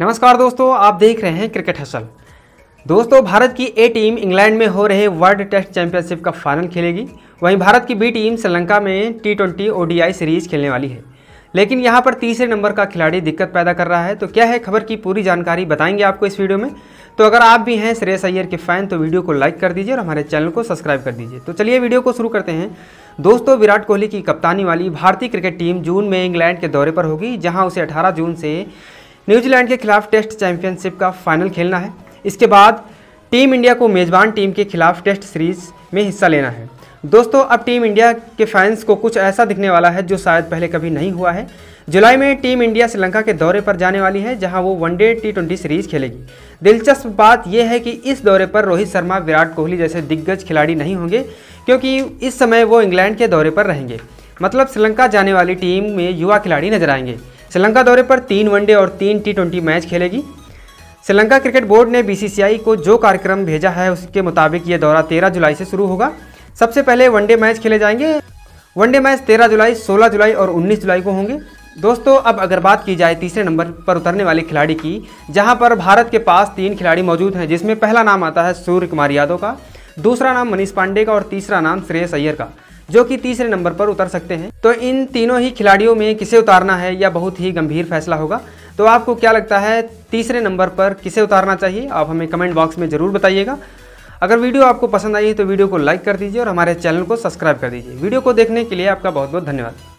नमस्कार दोस्तों, आप देख रहे हैं क्रिकेट हसल। दोस्तों, भारत की ए टीम इंग्लैंड में हो रहे वर्ल्ड टेस्ट चैंपियनशिप का फाइनल खेलेगी। वहीं भारत की बी टीम श्रीलंका में T20 ODI सीरीज खेलने वाली है, लेकिन यहाँ पर तीसरे नंबर का खिलाड़ी दिक्कत पैदा कर रहा है। तो क्या है खबर की पूरी जानकारी बताएंगे आपको इस वीडियो में। तो अगर आप भी हैं श्रेयस अय्यर के फ़ैन तो वीडियो को लाइक कर दीजिए और हमारे चैनल को सब्सक्राइब कर दीजिए। तो चलिए वीडियो को शुरू करते हैं। दोस्तों, विराट कोहली की कप्तानी वाली भारतीय क्रिकेट टीम जून में इंग्लैंड के दौरे पर होगी, जहाँ उसे 18 जून से न्यूजीलैंड के खिलाफ टेस्ट चैंपियनशिप का फाइनल खेलना है। इसके बाद टीम इंडिया को मेज़बान टीम के खिलाफ टेस्ट सीरीज़ में हिस्सा लेना है। दोस्तों, अब टीम इंडिया के फैंस को कुछ ऐसा दिखने वाला है जो शायद पहले कभी नहीं हुआ है। जुलाई में टीम इंडिया श्रीलंका के दौरे पर जाने वाली है, जहां वो वनडे T20 सीरीज़ खेलेगी। दिलचस्प बात यह है कि इस दौरे पर रोहित शर्मा, विराट कोहली जैसे दिग्गज खिलाड़ी नहीं होंगे, क्योंकि इस समय वो इंग्लैंड के दौरे पर रहेंगे। मतलब श्रीलंका जाने वाली टीम में युवा खिलाड़ी नजर आएंगे। श्रीलंका दौरे पर 3 वनडे और 3 T20 मैच खेलेगी। श्रीलंका क्रिकेट बोर्ड ने BCCI को जो कार्यक्रम भेजा है उसके मुताबिक ये दौरा 13 जुलाई से शुरू होगा। सबसे पहले वनडे मैच खेले जाएंगे। वनडे मैच 13 जुलाई, 16 जुलाई और 19 जुलाई को होंगे। दोस्तों, अब अगर बात की जाए तीसरे नंबर पर उतरने वाले खिलाड़ी की, जहां पर भारत के पास 3 खिलाड़ी मौजूद हैं, जिसमें पहला नाम आता है सूर्य कुमार यादव का, दूसरा नाम मनीष पांडे का और तीसरा नाम श्रेयस अय्यर का, जो कि तीसरे नंबर पर उतर सकते हैं। तो इन तीनों ही खिलाड़ियों में किसे उतारना है यह बहुत ही गंभीर फैसला होगा। तो आपको क्या लगता है तीसरे नंबर पर किसे उतारना चाहिए? आप हमें कमेंट बॉक्स में ज़रूर बताइएगा। अगर वीडियो आपको पसंद आई है तो वीडियो को लाइक कर दीजिए और हमारे चैनल को सब्सक्राइब कर दीजिए। वीडियो को देखने के लिए आपका बहुत बहुत धन्यवाद।